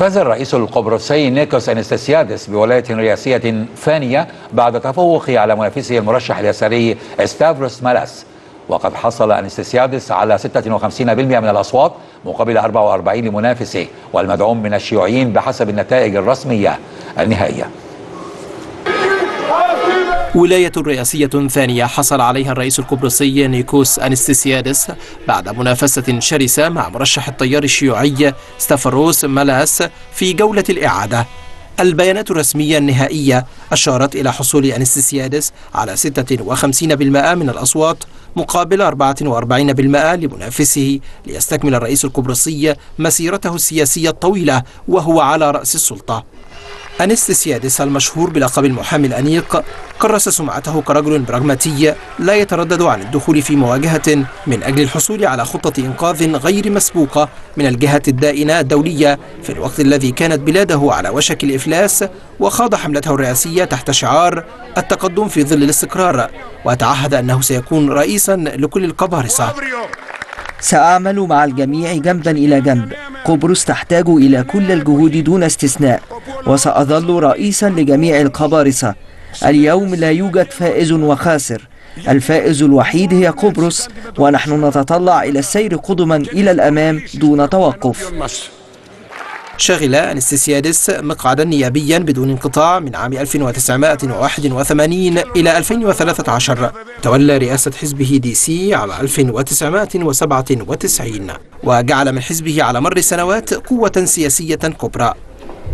فاز الرئيس القبرصي نيكوس أناستاسياديس بولاية رئاسية ثانية بعد تفوقه على منافسه المرشح اليساري ستافروس مالاس. وقد حصل أناستاسياديس على 56% من الأصوات مقابل 44 لمنافسه والمدعوم من الشيوعيين بحسب النتائج الرسمية النهائية. ولاية رئاسية ثانية حصل عليها الرئيس القبرصي نيكوس أناستاسياديس بعد منافسة شرسة مع مرشح التيار الشيوعي ستافروس مالاس في جولة الإعادة. البيانات الرسمية النهائية أشارت إلى حصول أناستاسياديس على 56% من الأصوات مقابل 44% لمنافسه، ليستكمل الرئيس القبرصي مسيرته السياسية الطويلة وهو على رأس السلطة. أناستاسياديس المشهور بلقب المحامي الأنيق كرس سمعته كرجل براغماتي لا يتردد عن الدخول في مواجهة من أجل الحصول على خطة إنقاذ غير مسبوقة من الجهة الدائنة الدولية في الوقت الذي كانت بلاده على وشك الإفلاس، وخاض حملته الرئاسية تحت شعار التقدم في ظل الاستقرار، وتعهد أنه سيكون رئيسا لكل القبارصة. سأعمل مع الجميع جنبا إلى جنب، قبرص تحتاج إلى كل الجهود دون استثناء، وسأظل رئيسا لجميع القبارصة. اليوم لا يوجد فائز وخاسر، الفائز الوحيد هي قبرص، ونحن نتطلع إلى السير قدما إلى الأمام دون توقف. شغل أناستاسياديس مقعدا نيابيا بدون انقطاع من عام 1981 إلى 2013، تولى رئاسة حزبه دي سي عام 1997، وجعل من حزبه على مر السنوات قوة سياسية كبرى.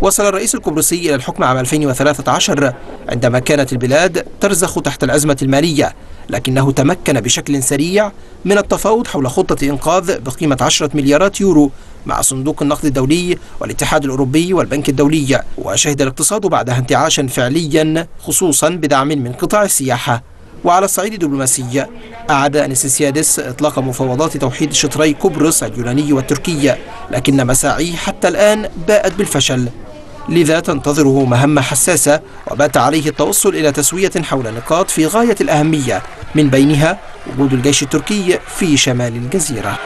وصل الرئيس القبرصي إلى الحكم عام 2013 عندما كانت البلاد ترزخ تحت الأزمة المالية، لكنه تمكن بشكل سريع من التفاوض حول خطة إنقاذ بقيمة 10 مليارات يورو مع صندوق النقد الدولي والاتحاد الأوروبي والبنك الدولي، وشهد الاقتصاد بعدها انتعاشا فعليا خصوصا بدعم من قطاع السياحة. وعلى الصعيد الدبلوماسي أعاد أناستاسياديس إطلاق مفاوضات توحيد شطري قبرص اليوناني والتركي، لكن مساعيه حتى الآن باءت بالفشل، لذا تنتظره مهمة حساسة وبات عليه التوصل إلى تسوية حول نقاط في غاية الأهمية، من بينها وجود الجيش التركي في شمال الجزيرة.